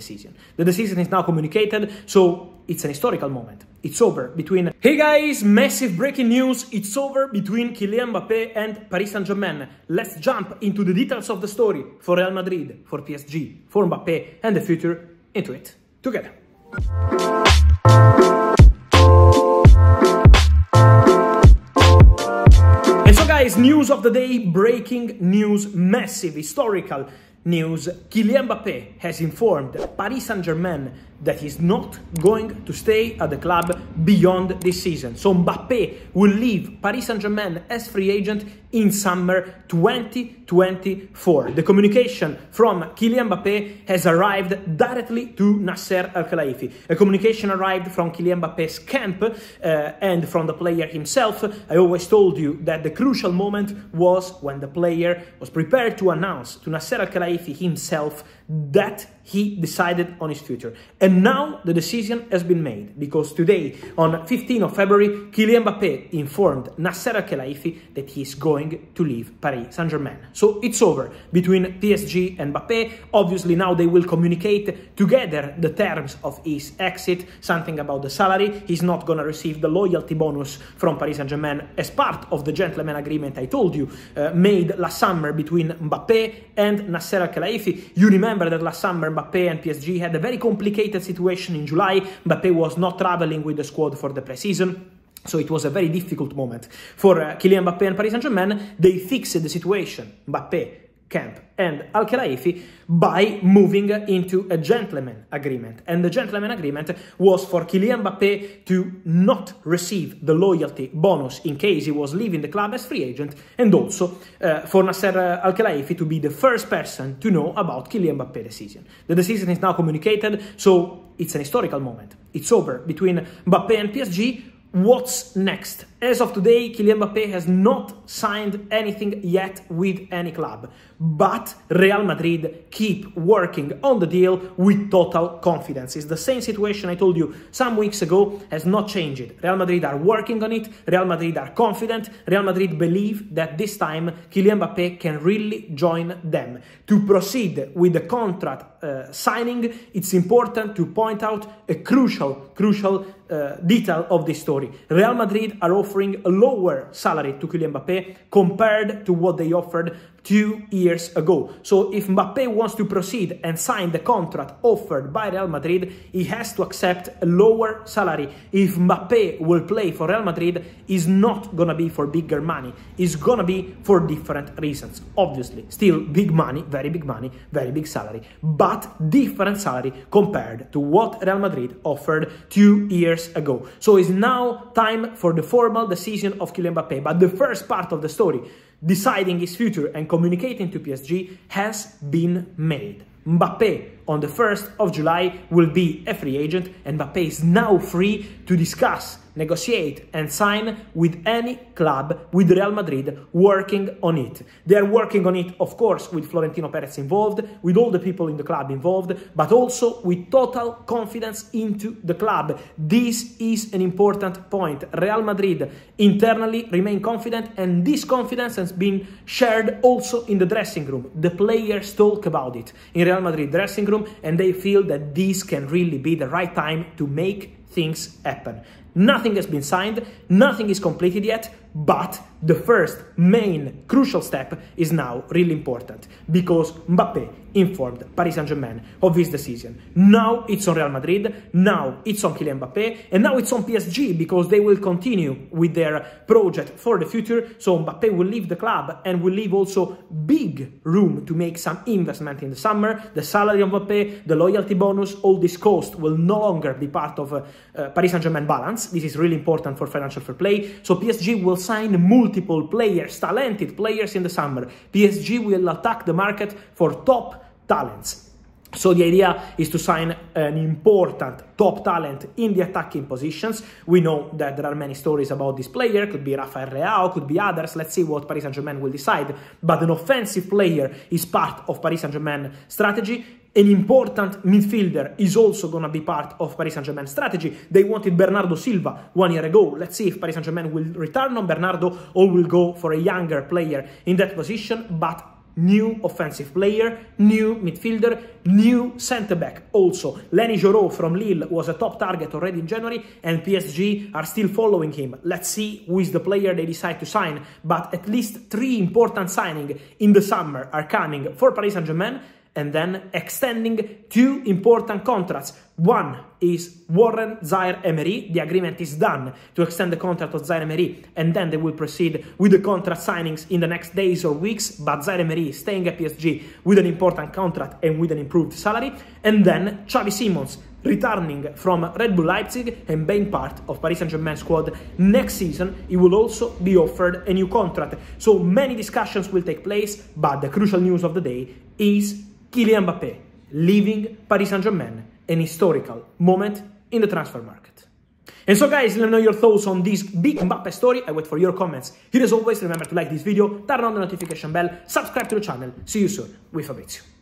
decision. The decision is now communicated, so it's an historical moment. It's over between... Hey guys, massive breaking news. It's over between Kylian Mbappé and Paris Saint-Germain. Let's jump into the details of the story for Real Madrid, for PSG, for Mbappé and the future into it together. And so guys, news of the day, breaking news, massive, historical news. Kylian Mbappé has informed Paris Saint-Germain that he's not going to stay at the club beyond this season. So Mbappé will leave Paris Saint-Germain as free agent in summer 2024. The communication from Kylian Mbappé has arrived directly to Nasser Al-Khelaifi. A communication arrived from Kylian Mbappe's camp and from the player himself. I always told you that the crucial moment was when the player was prepared to announce to Nasser Al-Khelaifi himself that he decided on his future. And now the decision has been made, because today, on 15th of February, Kylian Mbappé informed Nasser Al-Khelaifi that he is going to leave Paris Saint-Germain. So it's over between PSG and Mbappé. Obviously, now they will communicate together the terms of his exit, something about the salary. He's not going to receive the loyalty bonus from Paris Saint-Germain as part of the gentleman agreement I told you made last summer between Mbappé and Nasser Al-Khelaifi. You remember that last summer, Mbappé and PSG had a very complicated situation in July. Mbappé was not traveling with the squad for the preseason, so it was a very difficult moment for Kylian Mbappé and Paris Saint-Germain. They fixed the situation, Mbappé, camp and Al-Khelaifi, by moving into a gentleman agreement. And the gentleman agreement was for Kylian Mbappé to not receive the loyalty bonus in case he was leaving the club as free agent, and also for Nasser Al-Khelaifi to be the first person to know about Kylian Mbappé's decision. The decision is now communicated, so it's an historical moment. It's over between Mbappé and PSG. What's next? As of today, Kylian Mbappé has not signed anything yet with any club, but Real Madrid keep working on the deal with total confidence. It's the same situation I told you some weeks ago, has not changed. Real Madrid are working on it, Real Madrid are confident, Real Madrid believe that this time Kylian Mbappé can really join them. To proceed with the contract signing, it's important to point out a crucial detail of this story. Real Madrid are offering a lower salary to Kylian Mbappé compared to what they offered 2 years ago. So if Mbappé wants to proceed and sign the contract offered by Real Madrid, he has to accept a lower salary. If Mbappé will play for Real Madrid, it's not gonna be for bigger money. It's gonna be for different reasons. Obviously, still big money, very big salary, but different salary compared to what Real Madrid offered 2 years ago. So it's now time for the formal decision of Kylian Mbappé. But the first part of the story, deciding his future and communicating to PSG, has been made. Mbappé, on the 1st of July, will be a free agent, and Mbappé is now free to discuss, negotiate and sign with any club, with Real Madrid working on it. They are working on it, of course, with Florentino Perez involved, with all the people in the club involved, but also with total confidence into the club. This is an important point. Real Madrid internally remain confident, and this confidence has been shared also in the dressing room. The players talk about it in Real Madrid dressing room, and they feel that this can really be the right time to make things happen. Nothing has been signed, nothing is completed yet, but the first main crucial step is now really important, because Mbappé informed Paris Saint-Germain of his decision. Now it's on Real Madrid, now it's on Kylian Mbappé, and now it's on PSG, because they will continue with their project for the future. So Mbappé will leave the club and will leave also big room to make some investment in the summer. The salary of Mbappé, the loyalty bonus, all this cost will no longer be part of Paris Saint-Germain balance. This is really important for financial fair play. So PSG will sign multiple players, talented players in the summer. PSG will attack the market for top talents. So the idea is to sign an important top talent in the attacking positions. We know that there are many stories about this player. Could be Rafael Leao, could be others. Let's see what Paris Saint-Germain will decide. But an offensive player is part of Paris Saint-Germain's strategy. An important midfielder is also going to be part of Paris Saint-Germain's strategy. They wanted Bernardo Silva 1 year ago. Let's see if Paris Saint-Germain will return on Bernardo or will go for a younger player in that position. But new offensive player, new midfielder, new centre-back. Also, Leny Yoro from Lille was a top target already in January, and PSG are still following him. Let's see who is the player they decide to sign, but at least 3 important signings in the summer are coming for Paris Saint-Germain, and then extending 2 important contracts. One is Warren Zaire Emery. The agreement is done to extend the contract of Zaire Emery, and then they will proceed with the contract signings in the next days or weeks, but Zaire Emery is staying at PSG with an important contract and with an improved salary. And then Xavi Simons, returning from Red Bull Leipzig and being part of Paris Saint-Germain squad next season, he will also be offered a new contract. So many discussions will take place, but the crucial news of the day is Kylian Mbappé leaving Paris Saint-Germain, an historical moment in the transfer market. And so guys, let me know your thoughts on this big Mbappé story. I wait for your comments. Here as always, remember to like this video, turn on the notification bell, subscribe to the channel. See you soon with Fabrizio.